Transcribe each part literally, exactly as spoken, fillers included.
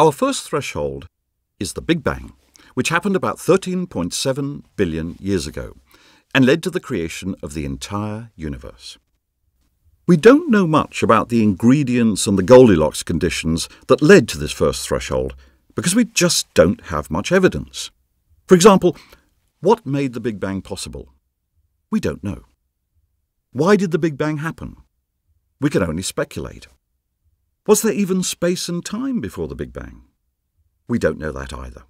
Our first threshold is the Big Bang, which happened about thirteen point seven billion years ago and led to the creation of the entire universe. We don't know much about the ingredients and the Goldilocks conditions that led to this first threshold because we just don't have much evidence. For example, what made the Big Bang possible? We don't know. Why did the Big Bang happen? We can only speculate. Was there even space and time before the Big Bang? We don't know that either.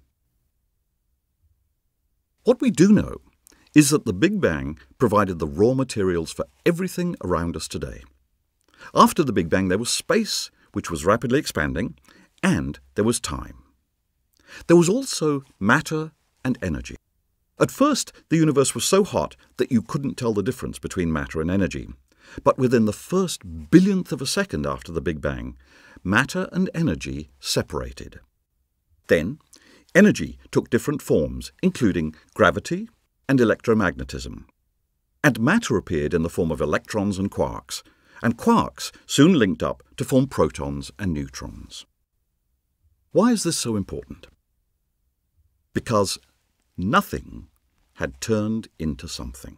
What we do know is that the Big Bang provided the raw materials for everything around us today. After the Big Bang, there was space, which was rapidly expanding, and there was time. There was also matter and energy. At first, the universe was so hot that you couldn't tell the difference between matter and energy. But within the first billionth of a second after the Big Bang, matter and energy separated. Then, energy took different forms, including gravity and electromagnetism. And matter appeared in the form of electrons and quarks, and quarks soon linked up to form protons and neutrons. Why is this so important? Because nothing had turned into something.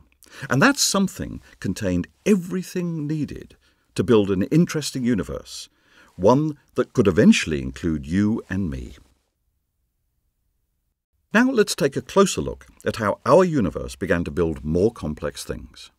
And that something contained everything needed to build an interesting universe, one that could eventually include you and me. Now let's take a closer look at how our universe began to build more complex things.